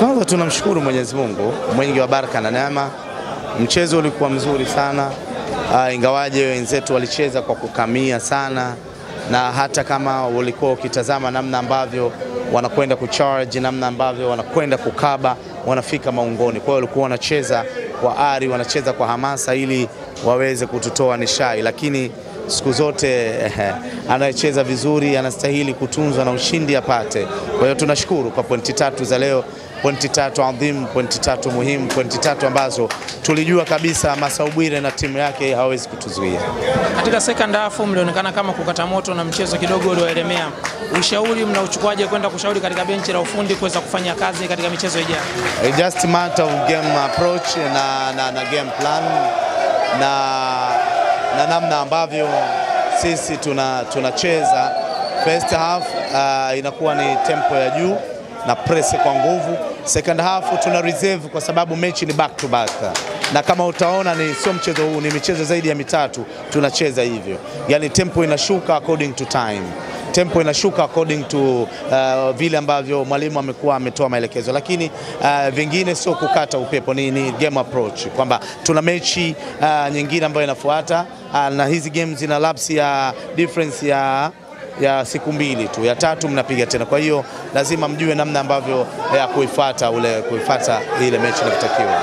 Kwanza tunamshukuru Mwenyezi Mungu mwingi wa baraka na neema. Mchezo ulikuwa mzuri sana, ingawaje wenzetu walicheza kwa kukamia sana, na hata kama ulikuwa ukitazama namna ambavyo wanakwenda kucharge, namna ambavyo wanakwenda kukaba, wanafika maungoni. Kwa hiyo walikuwa wanacheza kwa ari, wanacheza kwa hamasa ili waweze kututoa nishai. Lakini siku zote anayecheza vizuri anastahili kutunzwa na ushindi apate. Kwa hiyo tunashukuru kwa pointi 3 za leo, pointi 3 adhimu, pointi 3 muhimu, pointi 3 ambazo tulijua kabisa Masau Bwire na timu yake hawezi kutuzuia. Katika second half mlionekana kama kukata moto na mchezo kidogo ulioelemea. Ushauri mnauchukuaje kwenda kushauri katika benchi la ufundi kuweza kufanya kazi katika michezo ijayo? Just matter of game approach na game plan na namna ambavyo sisi tunacheza. First half inakuwa ni tempo ya juu na press kwa nguvu. Second half tuna reserve kwa sababu mechi ni back to back. Na kama utaona ni sio mchezo huu, ni michezo zaidi ya mitatu tunacheza hivyo. Yaani tempo inashuka according to time. Tempo inashuka according to vile ambavyo mwalimu amekuwa ametoa maelekezo. Lakini vingine sio kukata upepo, ni game approach kwamba tuna mechi nyingine ambayo inafuata, na hizi games zina lapse ya difference ya siku 2 tu, ya 3 mnapiga tena. Kwa hiyo lazima mjue namna ambavyo ya kuifuata ile mechi inatakiwa.